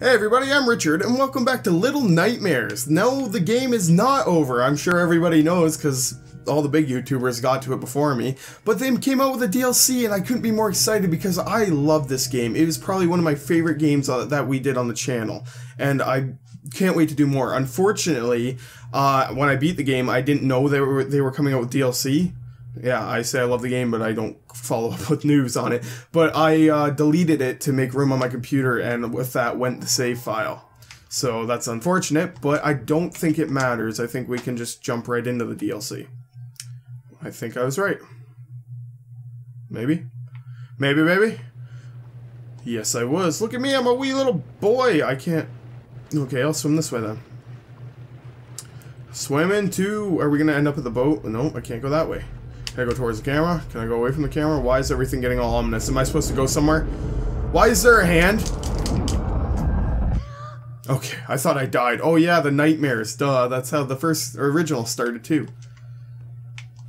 Hey everybody, I'm Richard, and welcome back to Little Nightmares. No, the game is not over. I'm sure everybody knows, because all the big YouTubers got to it before me. But they came out with a DLC, and I couldn't be more excited because I love this game. It was probably one of my favorite games that we did on the channel, and I can't wait to do more. Unfortunately, when I beat the game, I didn't know they were coming out with DLC. Yeah, I say I love the game, but I don't follow up with news on it. But I deleted it to make room on my computer, and with that went the save file. So that's unfortunate, but I don't think it matters. I think we can just jump right into the DLC. I think I was right. Maybe? Maybe, maybe? Yes, I was. Look at me, I'm a wee little boy. I can't... Okay, I'll swim this way then. Swim into... Are we going to end up at the boat? No, I can't go that way. Can I go towards the camera? Can I go away from the camera? Why is everything getting all ominous? Am I supposed to go somewhere? Why is there a hand? Okay, I thought I died. Oh yeah, the nightmares. Duh, that's how the first original started too.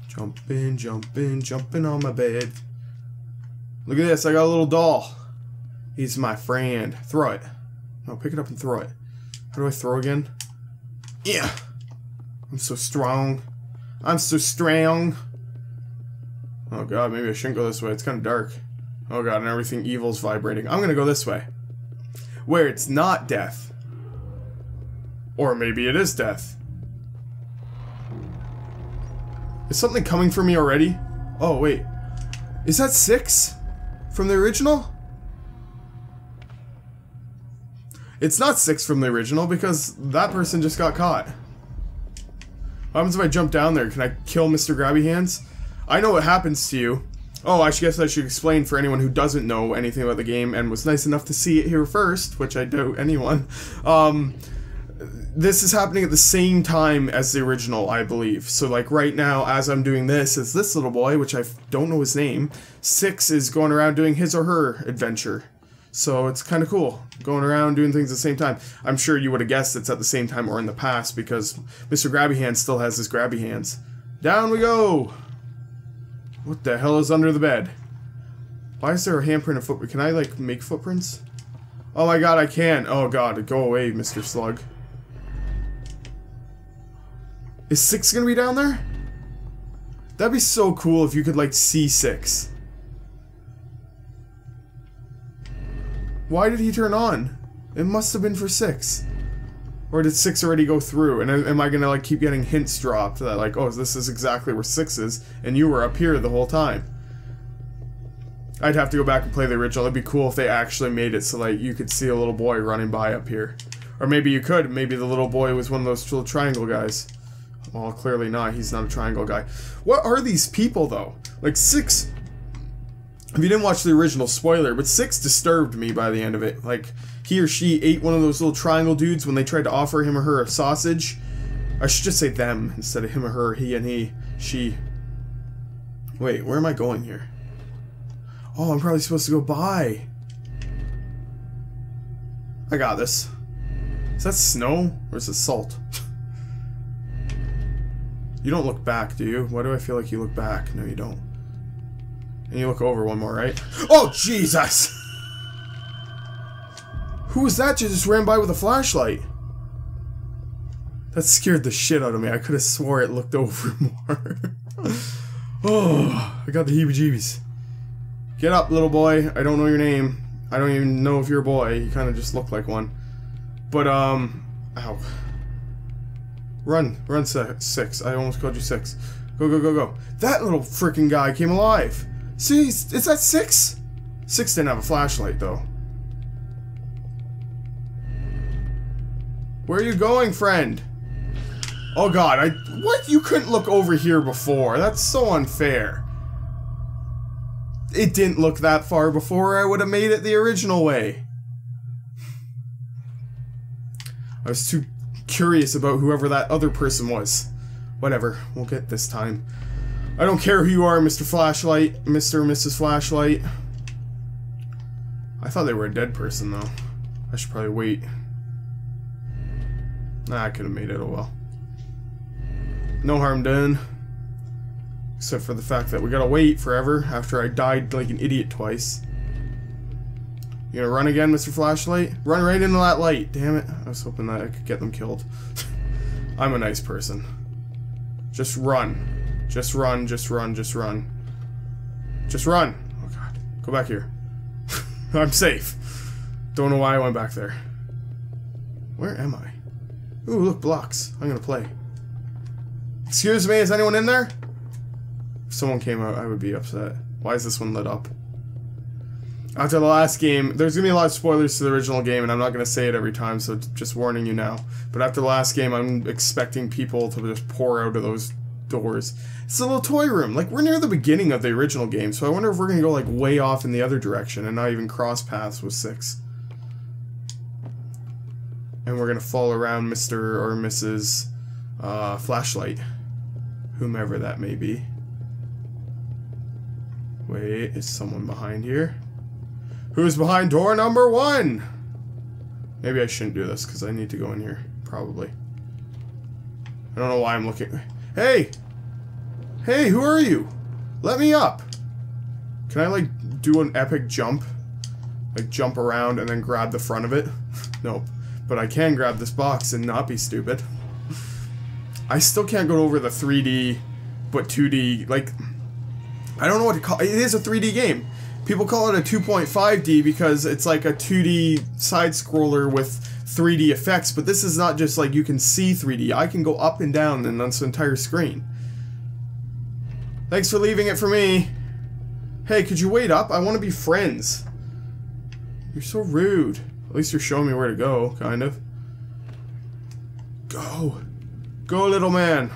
Jumping, jumping, jumping on my bed. Look at this, I got a little doll. He's my friend. Throw it. No, pick it up and throw it. How do I throw again? Yeah! I'm so strong. I'm so strong. Oh god, maybe I shouldn't go this way. It's kind of dark. Oh god, and everything evil's vibrating. I'm gonna go this way. Where it's not death. Or maybe it is death. Is something coming for me already? Oh, wait. Is that Six? From the original? It's not Six from the original because that person just got caught. What happens if I jump down there? Can I kill Mr. Grabby Hands? I know what happens to you. Oh, I guess I should explain for anyone who doesn't know anything about the game and was nice enough to see it here first, which I doubt anyone. This is happening at the same time as the original, I believe. So, like, right now, as I'm doing this, it's this little boy, which I don't know his name. Six is going around doing his or her adventure. So it's kind of cool, going around doing things at the same time. I'm sure you would have guessed it's at the same time or in the past because Mr. Grabby Hands still has his grabby hands. Down we go! What the hell is under the bed? Why is there a handprint and footprint? Can I, like, make footprints? Oh my god, I can! Oh god, go away, Mr. Slug. Is Six gonna be down there? That'd be so cool if you could, like, see Six. Why did he turn on? It must have been for Six. Or did Six already go through? And am I gonna like keep getting hints dropped that like, oh, this is exactly where Six is, and you were up here the whole time? I'd have to go back and play the original. It'd be cool if they actually made it so like you could see a little boy running by up here, or maybe you could. Maybe the little boy was one of those little triangle guys. Well, clearly not. He's not a triangle guy. What are these people though? Like Six. If you didn't watch the original, spoiler, but Six disturbed me by the end of it. Like, he or she ate one of those little triangle dudes when they tried to offer him or her a sausage. I should just say them instead of him or her, he and he, she. Wait, where am I going here? Oh, I'm probably supposed to go by. I got this. Is that snow? Or is it salt? You don't look back, do you? Why do I feel like you look back? No, you don't. And you look over one more, right? Oh, Jesus! Who was that just ran by with a flashlight? That scared the shit out of me. I could have swore it looked over more. Oh, I got the heebie-jeebies. Get up, little boy. I don't know your name. I don't even know if you're a boy. You kind of just look like one. But, ow. Run. Run, Six. I almost called you Six. Go, go, go, go. That little freaking guy came alive. See, is that Six? Six didn't have a flashlight, though. Where are you going, friend? Oh god, what? You couldn't look over here before. That's so unfair. It didn't look that far before. I would have made it the original way. I was too curious about whoever that other person was. Whatever, we'll get this time. I don't care who you are, Mr. Flashlight. Mr. and Mrs. Flashlight. I thought they were a dead person, though. I should probably wait. Nah, I could have made it, oh well. No harm done. Except for the fact that we gotta wait forever after I died like an idiot twice. You gonna run again, Mr. Flashlight? Run right into that light, damn it. I was hoping that I could get them killed. I'm a nice person. Just run. Just run, just run, just run. Just run! Oh god. Go back here. I'm safe. Don't know why I went back there. Where am I? Ooh, look, blocks. I'm gonna play. Excuse me, is anyone in there? If someone came out, I would be upset. Why is this one lit up? After the last game, there's gonna be a lot of spoilers to the original game, and I'm not gonna say it every time, so just warning you now. But after the last game, I'm expecting people to just pour out of those doors. It's a little toy room. Like, we're near the beginning of the original game, so I wonder if we're gonna go, like, way off in the other direction and not even cross paths with 6. And we're gonna fall around Mr. or Mrs. Flashlight. Whomever that may be. Wait, is someone behind here? Who's behind door number 1? Maybe I shouldn't do this, because I need to go in here. Probably. I don't know why I'm looking. Hey! Hey, who are you? Let me up! Can I, like, do an epic jump? Like, jump around and then grab the front of it? Nope. But I can grab this box and not be stupid. I still can't go over the 3D, but 2D, like... I don't know what to call it. It is a 3D game. People call it a 2.5D because it's like a 2D side-scroller with 3D effects, but this is not just like you can see 3D. I can go up and down and on this entire screen. Thanks for leaving it for me. Hey, could you wait up? I want to be friends. You're so rude. At least you're showing me where to go, kind of. Go. Go, little man.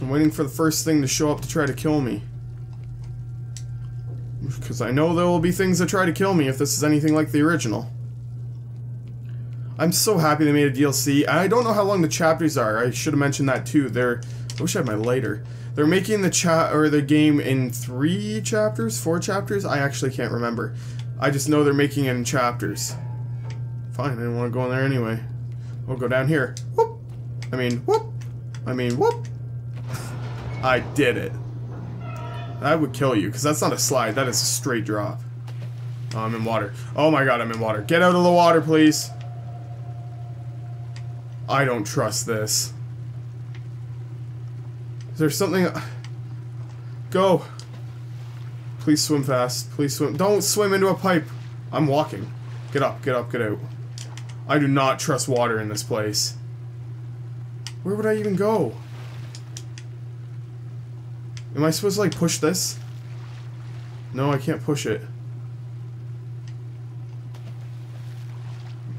I'm waiting for the first thing to show up to try to kill me. Because I know there will be things that try to kill me if this is anything like the original. I'm so happy they made a DLC. I don't know how long the chapters are. I should have mentioned that too. They're... I wish I had my lighter. They're making the game in 3 chapters? 4 chapters? I actually can't remember. I just know they're making it in chapters. Fine, I didn't want to go in there anyway. We'll go down here. Whoop! I mean, whoop! I mean, whoop! I did it. That would kill you, because that's not a slide. That is a straight drop. Oh, I'm in water. Oh my god, I'm in water. Get out of the water, please. I don't trust this. Is there something... Go. Please swim fast. Please swim. Don't swim into a pipe. I'm walking. Get up, get up, get out. I do not trust water in this place. Where would I even go? Am I supposed to, like, push this? No, I can't push it.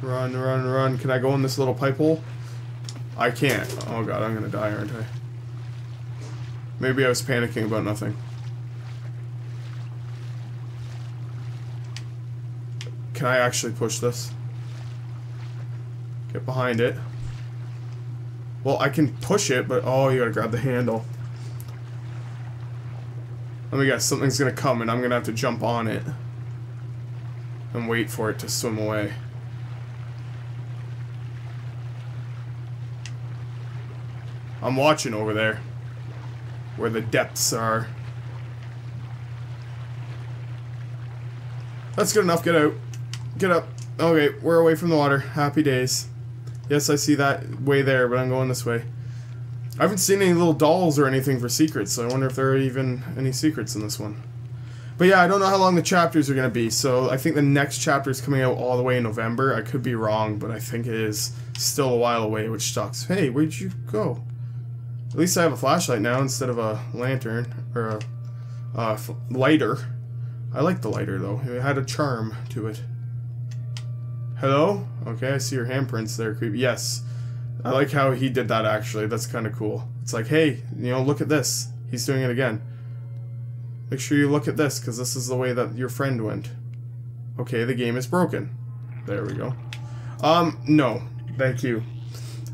Run, run, run. Can I go in this little pipe hole? I can't. Oh god, I'm gonna die, aren't I? Maybe I was panicking about nothing. Can I actually push this? Get behind it. Well, I can push it, but oh, you gotta grab the handle. Let me guess, something's gonna come and I'm gonna have to jump on it and wait for it to swim away. I'm watching over there where the depths are. That's good enough. Get out. Get up. Okay, we're away from the water. Happy days. Yes, I see that way there, but I'm going this way. I haven't seen any little dolls or anything for secrets, so I wonder if there are even any secrets in this one. But yeah, I don't know how long the chapters are going to be, so I think the next chapter is coming out all the way in November. I could be wrong, but I think it is still a while away, which sucks. Hey, where'd you go? At least I have a flashlight now instead of a lantern, or a lighter. I like the lighter, though. It had a charm to it. Hello? Okay, I see your handprints there, creepy. Yes. I like how he did that, actually. That's kind of cool. It's like, hey, you know, look at this. He's doing it again. Make sure you look at this, because this is the way that your friend went. Okay, the game is broken. There we go. No. Thank you.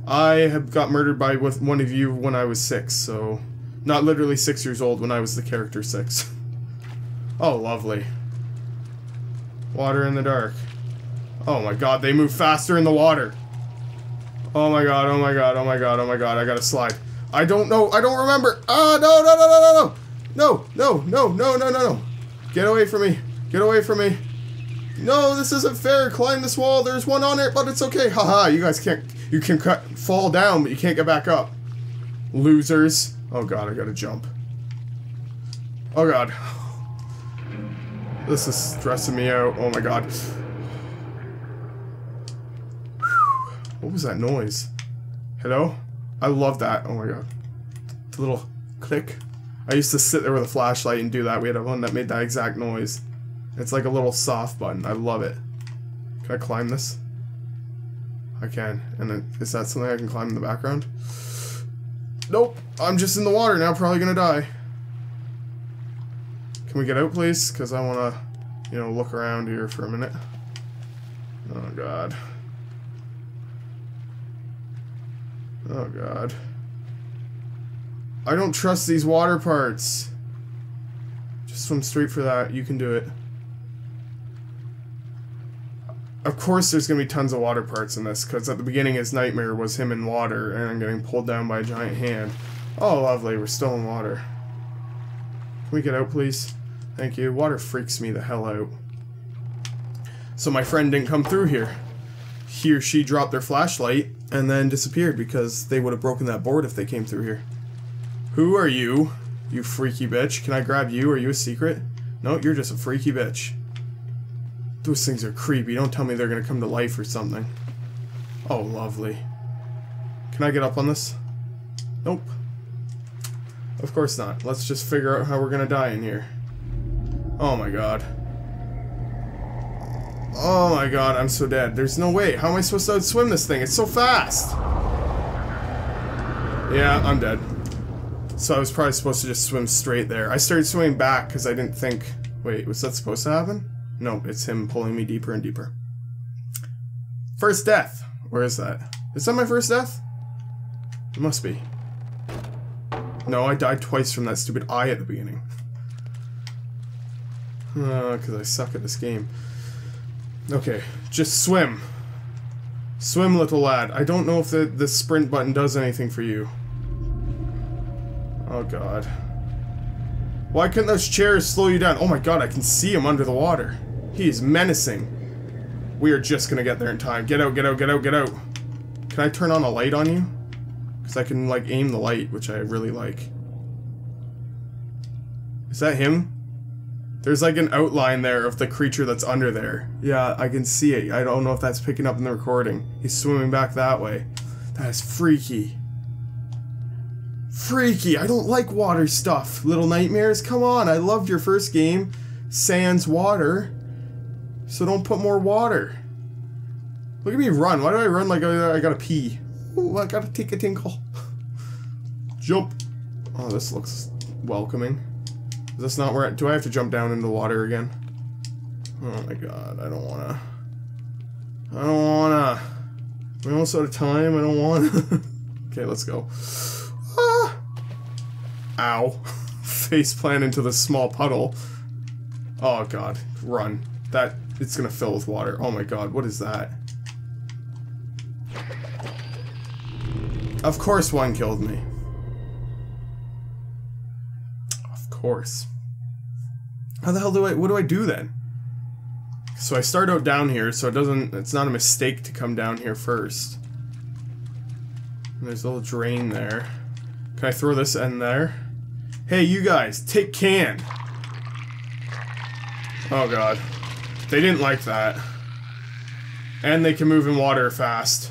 I have got murdered by one of you when I was 6, so... Not literally 6 years old, when I was the character 6. Oh, lovely. Water in the dark. Oh my god, they move faster in the water! Oh my god, oh my god, oh my god, oh my god, I gotta slide. I don't know, I don't remember. Ah, no, no, no, no, no, no. No, no, no, no, no, no, no. Get away from me. Get away from me. No, this isn't fair. Climb this wall. There's one on it, but it's okay. Haha, you guys can't... You can fall down, but you can't get back up. Losers. Oh god, I gotta jump. Oh god. This is stressing me out. Oh my god. What was that noise? Hello? I love that. Oh my god. The little click. I used to sit there with a flashlight and do that. We had one that made that exact noise. It's like a little soft button. I love it. Can I climb this? I can. And then, is that something I can climb in the background? Nope. I'm just in the water now. Probably gonna die. Can we get out, please? Because I want to, you know, look around here for a minute. Oh, God. Oh, God. I don't trust these water parts. Just swim straight for that. You can do it. Of course there's going to be tons of water parts in this, because at the beginning his nightmare was him in water and getting pulled down by a giant hand. Oh, lovely. We're still in water. Can we get out, please? Thank you. Water freaks me the hell out. So my friend didn't come through here. He or she dropped their flashlight and then disappeared because they would have broken that board if they came through here. Who are you? You freaky bitch. Can I grab you? Are you a secret? No, you're just a freaky bitch. Those things are creepy. Don't tell me they're gonna come to life or something. Oh, lovely. Can I get up on this? Nope. Of course not. Let's just figure out how we're gonna die in here. Oh my god. Oh my god, I'm so dead. There's no way. How am I supposed to outswim this thing? It's so fast! Yeah, I'm dead. So I was probably supposed to just swim straight there. I started swimming back because I didn't think... Wait, was that supposed to happen? No, it's him pulling me deeper and deeper. First death. Where is that? Is that my first death? It must be. No, I died twice from that stupid eye at the beginning. Because I suck at this game. Okay, just swim. Swim, little lad. I don't know if the sprint button does anything for you. Oh, God. Why couldn't those chairs slow you down? Oh, my God, I can see him under the water. He is menacing. We are just going to get there in time. Get out, get out, get out, get out. Can I turn on a light on you? Because I can, like, aim the light, which I really like. Is that him? There's, like, an outline there of the creature that's under there. Yeah, I can see it. I don't know if that's picking up in the recording. He's swimming back that way. That is freaky. Freaky. I don't like water stuff. Little Nightmares, come on. I loved your first game. Sans water. So don't put more water. Look at me run. Why do I run like I gotta pee? Ooh, I gotta take a tinkle. Jump. Oh, this looks welcoming. Is this not where... Do I have to jump down into the water again? Oh my god, I don't wanna. I don't wanna. We're almost out of time, I don't wanna. Okay, let's go. Ah. Ow. Faceplant into the small puddle. Oh god, run. That... It's gonna fill with water. Oh my god, what is that? Of course one killed me. Of course. How the hell do I... What do I do then? So I start out down here, so it doesn't... It's not a mistake to come down here first. And there's a little drain there. Can I throw this in there? Hey, you guys, take can! Oh god. They didn't like that. And they can move in water fast.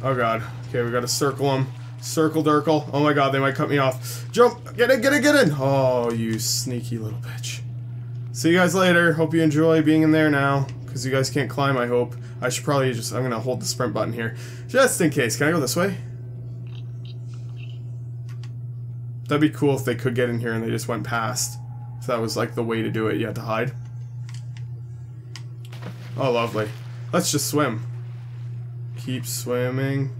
Oh god. Okay, we gotta circle them. Circle Durkle. Oh my god, they might cut me off. Jump! Get in, get in, get in! Oh, you sneaky little bitch. See you guys later. Hope you enjoy being in there now. Because you guys can't climb, I hope. I should probably just... I'm gonna hold the sprint button here. Just in case. Can I go this way? That'd be cool if they could get in here and they just went past. If that was like the way to do it, you had to hide. Oh, lovely. Let's just swim. Keep swimming.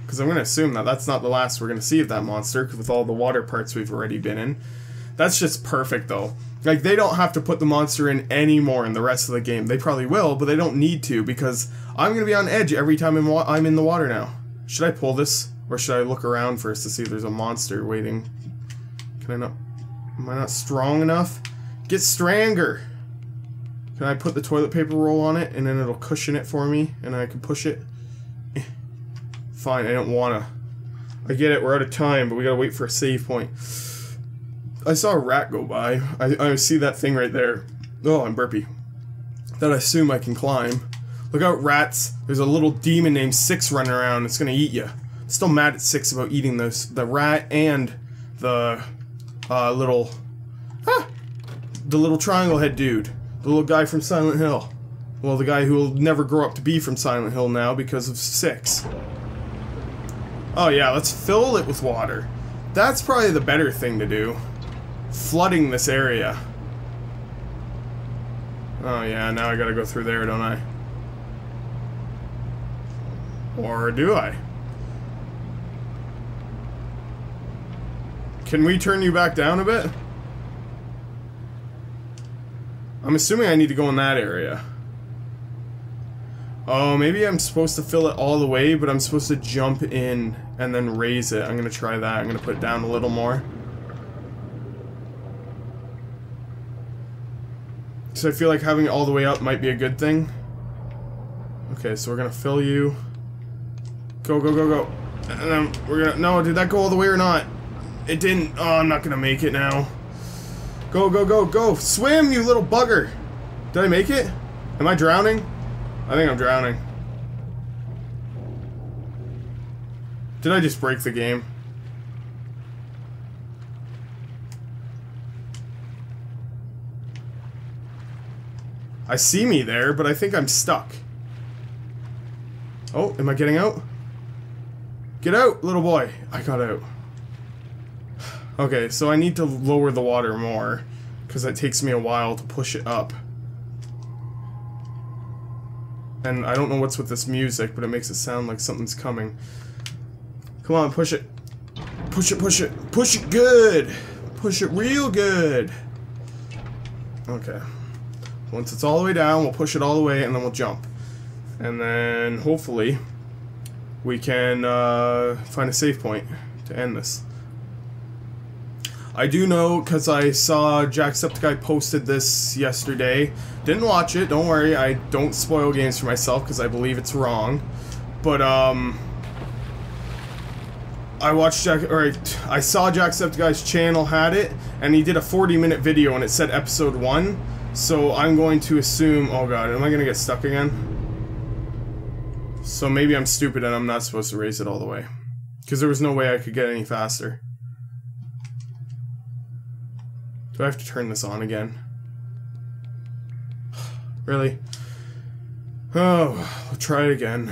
Because I'm going to assume that that's not the last we're going to see of that monster, because with all the water parts we've already been in. That's just perfect, though. Like, they don't have to put the monster in anymore in the rest of the game. They probably will, but they don't need to, because I'm going to be on edge every time I'm in the water now. Should I pull this? Or should I look around first to see if there's a monster waiting? Can I not... Am I not strong enough? Get stranger! Can I put the toilet paper roll on it, and then it'll cushion it for me, and I can push it? Fine, I don't wanna. I get it, we're out of time, but we gotta wait for a save point. I saw a rat go by. I see that thing right there. Oh, I'm burpy. That I assume I can climb. Look out, rats. There's a little demon named Six running around. It's gonna eat you. I'm still mad at Six about eating those. The rat and the little triangle head dude. The little guy from Silent Hill. Well, the guy who will never grow up to be from Silent Hill now because of Six. Oh yeah, let's fill it with water. That's probably the better thing to do. Flooding this area. Oh yeah, now I gotta go through there, don't I? Or do I? Can we turn you back down a bit? I'm assuming I need to go in that area. Oh, maybe I'm supposed to fill it all the way, but I'm supposed to jump in and then raise it. I'm gonna try that. I'm gonna put it down a little more. So I feel like having it all the way up might be a good thing. Okay, so we're gonna fill you. Go, go, go, go. And then we're gonna... No, did that go all the way or not? It didn't. Oh, I'm not gonna make it now. Go, go, go, go! Swim, you little bugger! Did I make it? Am I drowning? I think I'm drowning. Did I just break the game? I see me there, but I think I'm stuck. Oh, am I getting out? Get out, little boy! I got out. Okay, so I need to lower the water more, because that takes me a while to push it up. And I don't know what's with this music, but it makes it sound like something's coming. Come on, push it. Push it, push it. Push it good! Push it real good! Okay. Once it's all the way down, we'll push it all the way, and then we'll jump. And then, hopefully, we can find a save point to end this. I do know, because I saw Jacksepticeye posted this yesterday. Didn't watch it, don't worry, I don't spoil games for myself, because I believe it's wrong. But, I saw Jacksepticeye's channel had it, and he did a 40-minute video, and it said episode 1. So I'm going to assume... Oh god, am I going to get stuck again? So maybe I'm stupid and I'm not supposed to raise it all the way. Because there was no way I could get any faster. Do I have to turn this on again? Really? Oh, I'll try it again.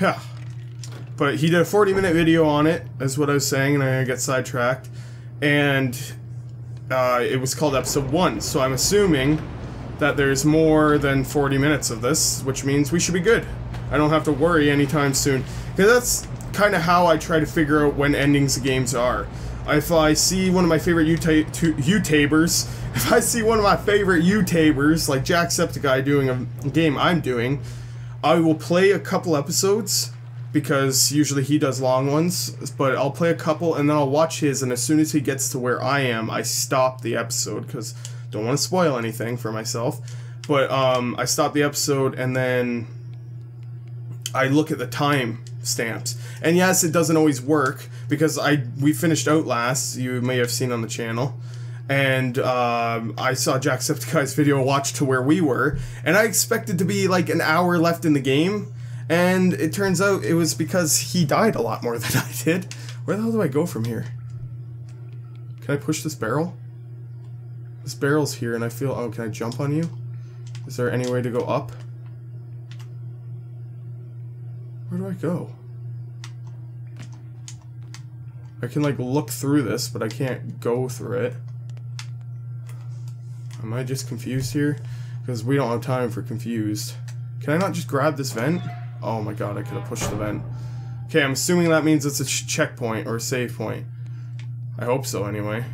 Yeah. But he did a 40-minute video on it, is what I was saying, and I get sidetracked. And it was called episode 1, so I'm assuming that there's more than 40 minutes of this, which means we should be good. I don't have to worry anytime soon. Because that's kind of how I try to figure out when endings of games are. If I see one of my favorite YouTubers, like Jacksepticeye doing a game I'm doing, I will play a couple episodes, because usually he does long ones, but I'll play a couple and then I'll watch his, and as soon as he gets to where I am, I stop the episode, because I don't want to spoil anything for myself. But I stop the episode and then I look at the time stamps. And yes, it doesn't always work, because we finished Outlast, you may have seen on the channel, and I saw Jacksepticeye's video, watched to where we were, and I expected to be like an hour left in the game, and it turns out it was because he died a lot more than I did. Where the hell do I go from here? Can I push this barrel? This barrel's here and I feel... Oh, can I jump on you? Is there any way to go up? Where do I go? I can like look through this, but I can't go through it. Am I just confused here? Because we don't have time for confused. Can I not just grab this vent? Oh my god, I could have pushed the vent. Okay, I'm assuming that means it's a checkpoint or a save point. I hope so anyway.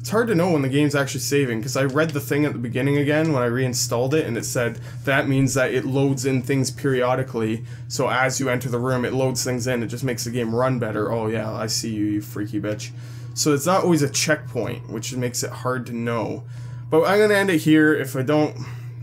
It's hard to know when the game's actually saving, because I read the thing at the beginning again when I reinstalled it, and it said that means that it loads in things periodically, so as you enter the room it loads things in, it just makes the game run better. Oh yeah, I see you, you freaky bitch. So it's not always a checkpoint, which makes it hard to know. But I'm going to end it here. If I don't,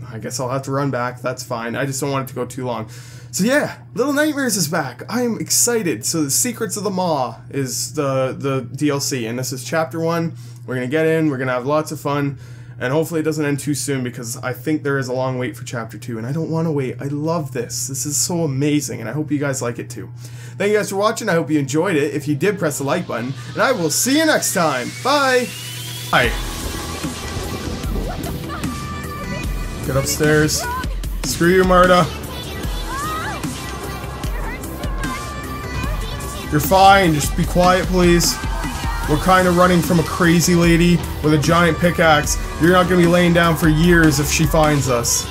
I guess I'll have to run back. That's fine. I just don't want it to go too long. So yeah, Little Nightmares is back. I am excited. So the Secrets of the Maw is the DLC, and this is chapter 1. We're going to get in. We're going to have lots of fun. And hopefully it doesn't end too soon, because I think there is a long wait for Chapter 2, and I don't want to wait. I love this. This is so amazing, and I hope you guys like it too. Thank you guys for watching. I hope you enjoyed it. If you did, press the like button, and I will see you next time. Bye! Hi. Get upstairs. Screw you, Marta. You're fine. Just be quiet, please. We're kind of running from a crazy lady with a giant pickaxe. You're not going to be laying down for years if she finds us.